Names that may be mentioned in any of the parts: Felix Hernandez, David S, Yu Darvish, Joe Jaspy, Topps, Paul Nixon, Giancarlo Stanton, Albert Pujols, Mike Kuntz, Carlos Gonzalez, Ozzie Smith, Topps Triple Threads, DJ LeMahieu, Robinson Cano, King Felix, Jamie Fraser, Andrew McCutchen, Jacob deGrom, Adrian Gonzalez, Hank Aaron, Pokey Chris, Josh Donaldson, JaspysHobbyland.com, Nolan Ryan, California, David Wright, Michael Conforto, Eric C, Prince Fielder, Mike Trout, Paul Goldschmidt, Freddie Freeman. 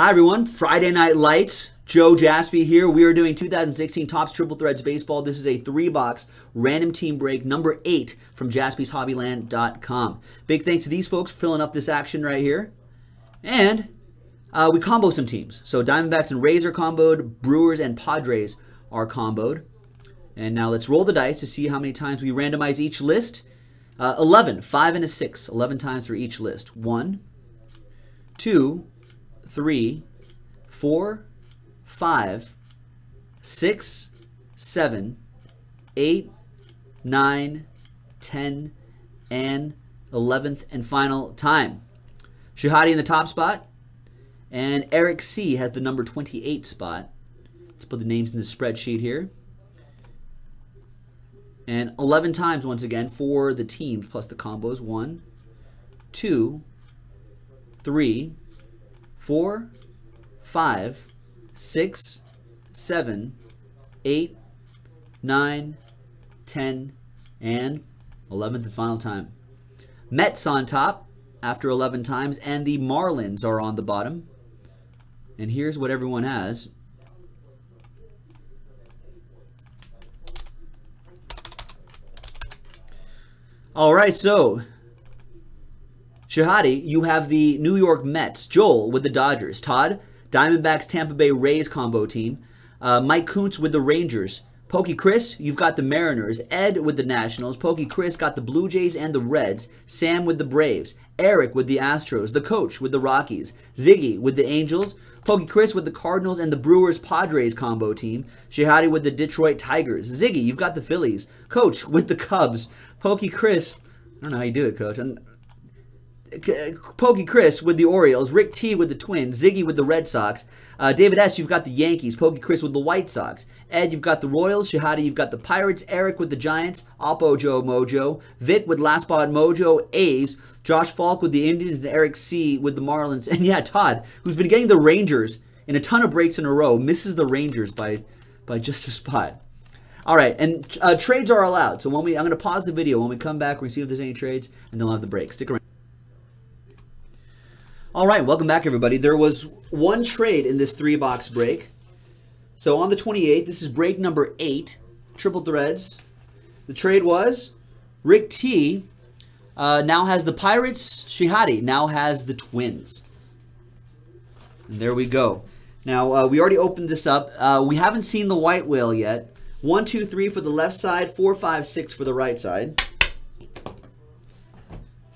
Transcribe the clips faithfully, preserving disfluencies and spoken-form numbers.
Hi everyone, Friday Night Lights. Joe Jaspy here. We are doing two thousand sixteen Topps Triple Threads Baseball. This is a three-box random team break, number eight from Jaspys Hobbyland dot com. Big thanks to these folks for filling up this action right here. And uh, we combo some teams. So Diamondbacks and Rays are comboed. Brewers and Padres are comboed. And now let's roll the dice to see how many times we randomize each list. Uh, eleven, five and a six, eleven times for each list. One, two, three, four, five, six, seven, eight, nine, ten, and eleventh and final time. Shahadi in the top spot, and Eric C has the number twenty-eight spot. Let's put the names in the spreadsheet here. And eleven times once again for the teams plus the combos. One, two, three, four, five, six, seven, eight, nine, ten, and eleventh and final time. Mets on top after eleven times, and the Marlins are on the bottom. And here's what everyone has. All right, so Shahadi, you have the New York Mets. Joel with the Dodgers. Todd, Diamondbacks, Tampa Bay Rays combo team. Uh, Mike Kuntz with the Rangers. Pokey Chris, you've got the Mariners. Ed with the Nationals. Pokey Chris got the Blue Jays and the Reds. Sam with the Braves. Eric with the Astros. The Coach with the Rockies. Ziggy with the Angels. Pokey Chris with the Cardinals and the Brewers-Padres combo team. Shehadi with the Detroit Tigers. Ziggy, you've got the Phillies. Coach with the Cubs. Pokey Chris, I don't know how you do it, Coach. I'm, Pokey Chris with the Orioles, Rick T with the Twins, Ziggy with the Red Sox, uh, David S, you've got the Yankees, Pokey Chris with the White Sox, Ed, you've got the Royals, Shahadi, you've got the Pirates, Eric with the Giants, Oppo Joe Mojo, Vic with Last Spot Mojo, A's, Josh Falk with the Indians, and Eric C with the Marlins, and yeah, Todd, who's been getting the Rangers in a ton of breaks in a row, misses the Rangers by, by just a spot. All right, and uh, trades are allowed, so when we, I'm going to pause the video. When we come back, we're going to see if there's any trades, and then we'll have the break. Stick around. All right, welcome back, everybody. There was one trade in this three-box break. So on the twenty-eighth, this is break number eight, Triple Threads. The trade was Rick T uh, now has the Pirates. Shihadi now has the Twins. And there we go. Now, uh, we already opened this up. Uh, we haven't seen the white whale yet. One, two, three for the left side, four, five, six for the right side.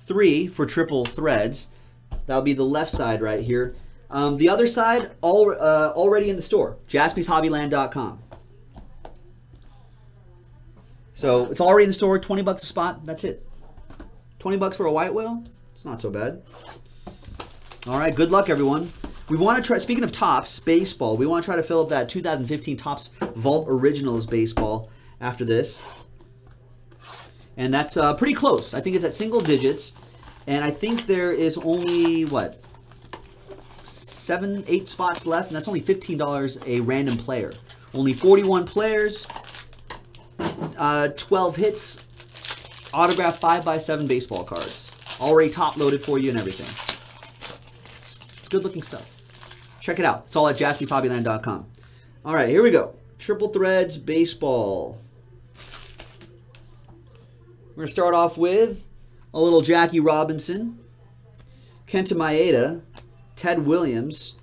Three for Triple Threads. That'll be the left side right here. Um, the other side, all, uh, already in the store, Jaspys Hobbyland dot com. So it's already in the store, twenty bucks a spot, that's it. twenty bucks for a white whale, it's not so bad. All right, good luck, everyone. We want to try, speaking of Topps baseball, we want to try to fill up that two thousand fifteen Topps Vault Originals baseball after this. And that's uh, pretty close. I think it's at single digits. And I think there is only, what, seven, eight spots left, and that's only fifteen dollars a random player. Only forty-one players, uh, twelve hits, autographed five by seven baseball cards. Already top-loaded for you and everything. It's good-looking stuff. Check it out. It's all at Jaspys Hobbyland dot com. All right, here we go. Triple Threads Baseball. We're going to start off with a little Jackie Robinson, Kenta Maeda, Ted Williams,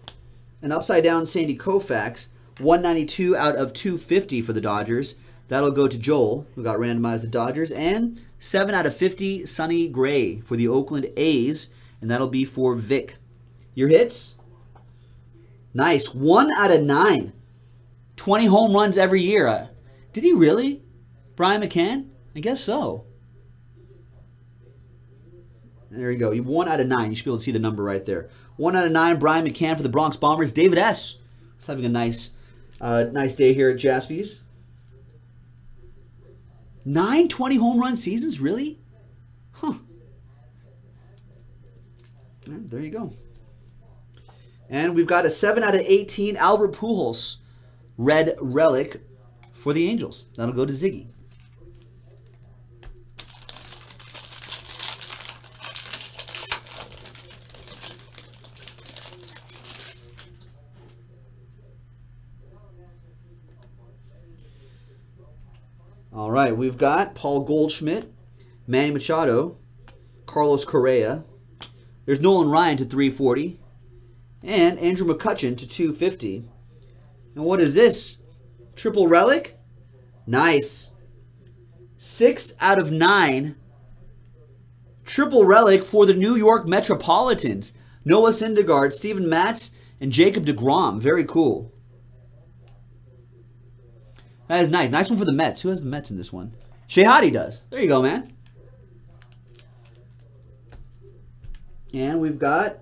an upside-down Sandy Koufax, one ninety-two out of two fifty for the Dodgers. That'll go to Joel, who got randomized the Dodgers, and seven out of fifty Sonny Gray for the Oakland A's, and that'll be for Vic. Your hits? Nice. one out of nine. twenty home runs every year. Did he really? Brian McCann? I guess so. There you go. One out of nine. You should be able to see the number right there. One out of nine. Brian McCann for the Bronx Bombers. David S. It's having a nice, uh, nice day here at Jaspys. Nine twenty home run seasons, really? Huh. There you go. And we've got a seven out of eighteen. Albert Pujols, red relic for the Angels. That'll go to Ziggy. All right, we've got Paul Goldschmidt, Manny Machado, Carlos Correa. There's Nolan Ryan to three forty and Andrew McCutchen to two fifty. And what is this? Triple relic? Nice. Six out of nine. Triple relic for the New York Metropolitans. Noah Syndergaard, Steven Matz, and Jacob deGrom. Very cool. That is nice. Nice one for the Mets. Who has the Mets in this one? Shehadi does. There you go, man. And we've got,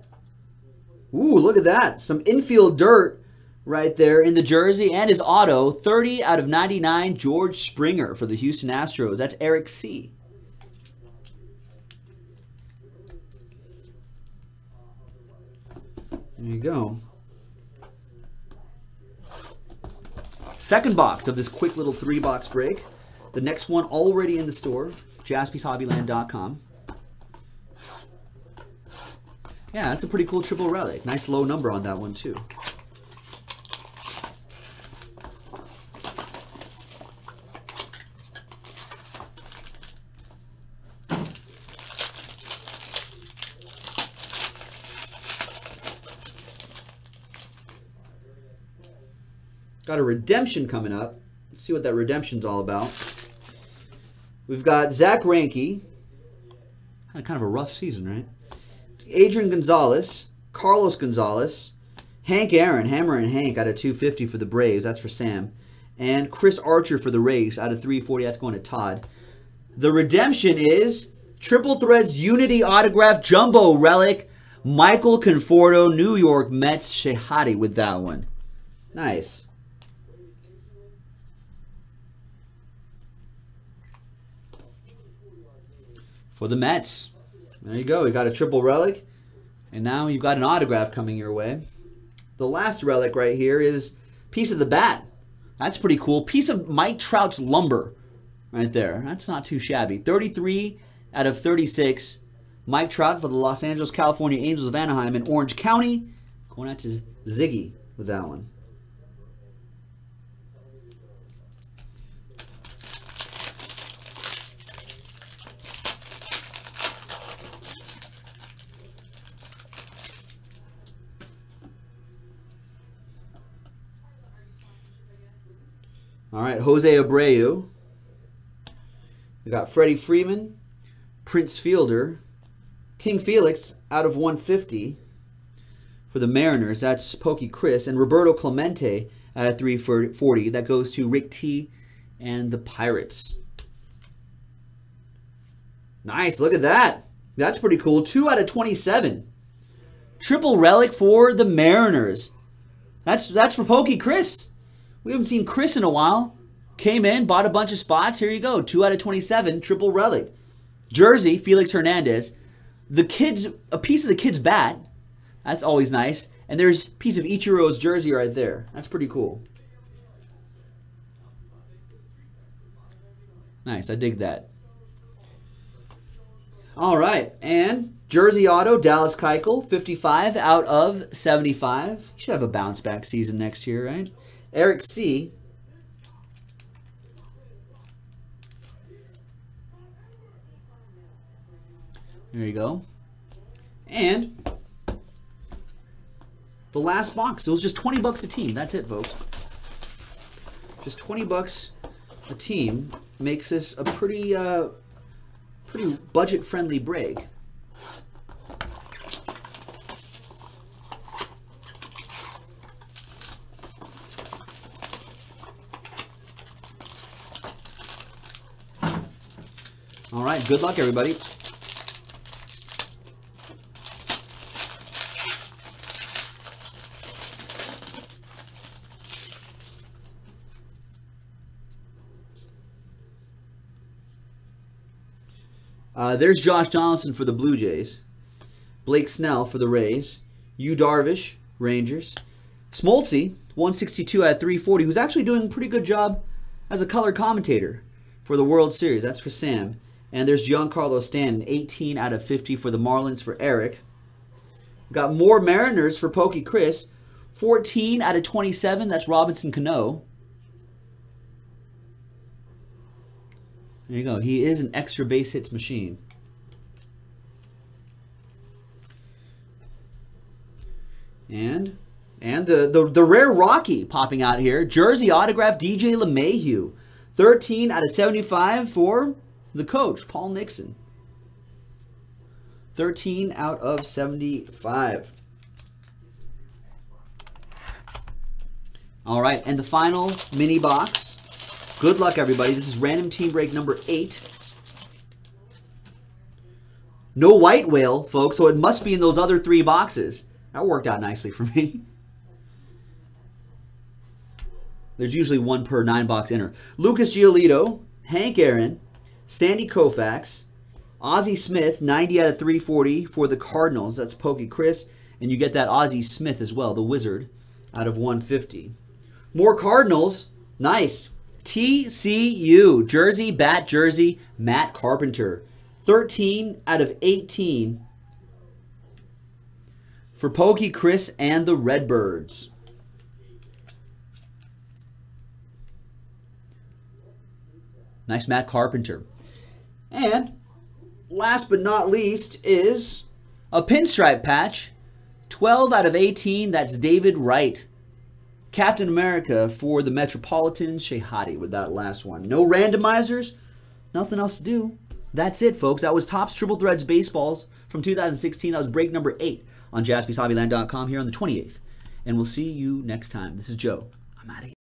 ooh, look at that. Some infield dirt right there in the jersey. And his auto, thirty out of ninety-nine, George Springer for the Houston Astros. That's Eric C. There you go. Second box of this quick little three-box break. The next one already in the store, Jaspys Hobbyland dot com. Yeah, that's a pretty cool triple relic. Nice low number on that one, too. Got a redemption coming up. Let's see what that redemption's all about. We've got Zach Ranke. Had kind of a rough season, right? Adrian Gonzalez, Carlos Gonzalez, Hank Aaron, Hammer and Hank out of two fifty for the Braves. That's for Sam. And Chris Archer for the Rays out of three forty. That's going to Todd. The redemption is Triple Threads Unity Autograph Jumbo Relic. Michael Conforto, New York Mets. Shehadi with that one. Nice. For the Mets. There you go. You got a triple relic, and now you've got an autograph coming your way. The last relic right here is piece of the bat. That's pretty cool. Piece of Mike Trout's lumber right there. That's not too shabby. thirty-three out of thirty-six. Mike Trout for the Los Angeles, California Angels of Anaheim in Orange County. Going out to Ziggy with that one. All right, Jose Abreu. We got Freddie Freeman, Prince Fielder, King Felix out of one fifty for the Mariners. That's Pokey Chris and Roberto Clemente at three forty. That goes to Rick T and the Pirates. Nice, look at that. That's pretty cool. two out of twenty-seven. Triple relic for the Mariners. That's that's for Pokey Chris. We haven't seen Chris in a while. Came in, bought a bunch of spots. Here you go. two out of twenty-seven, triple relic. Jersey, Felix Hernandez. The kid's, a piece of the kid's bat. That's always nice. And there's a piece of Ichiro's jersey right there. That's pretty cool. Nice. I dig that. All right. And jersey auto, Dallas Keuchel, fifty-five out of seventy-five. He should have a bounce back season next year, right? Eric C. There you go. And the last box. It was just twenty bucks a team. That's it, folks. Just twenty bucks a team makes this a pretty uh, pretty budget-friendly break. All right, good luck, everybody. Uh, there's Josh Donaldson for the Blue Jays. Blake Snell for the Rays. Yu Darvish, Rangers. Smoltz, one sixty-two out of three forty, who's actually doing a pretty good job as a color commentator for the World Series. That's for Sam. And there's Giancarlo Stanton, eighteen out of fifty for the Marlins for Eric. We've got more Mariners for Pokey Chris, fourteen out of twenty-seven. That's Robinson Cano. There you go. He is an extra base hits machine. And and the, the, the rare Rocky popping out here. Jersey autograph D J LeMahieu. thirteen out of seventy-five for the coach, Paul Nixon. thirteen out of seventy-five. All right, and the final mini box. Good luck, everybody. This is random team break number eight. No white whale, folks, so it must be in those other three boxes. That worked out nicely for me. There's usually one per nine box enter. Lucas Giolito, Hank Aaron, Sandy Koufax, Ozzie Smith, ninety out of three forty for the Cardinals. That's Pokey Chris. And you get that Ozzie Smith as well, the Wizard, out of one fifty. More Cardinals. Nice. T C U, jersey, bat jersey, Matt Carpenter. thirteen out of eighteen for Pokey Chris and the Redbirds. Nice Matt Carpenter. And last but not least is a pinstripe patch. twelve out of eighteen, that's David Wright. Captain America for the Metropolitans, Shehati with that last one. No randomizers, nothing else to do. That's it, folks. That was Topps Triple Threads Baseballs from two thousand sixteen. That was break number eight on Jaspys Hobbyland dot com here on the twenty-eighth. And we'll see you next time. This is Joe. I'm out of here.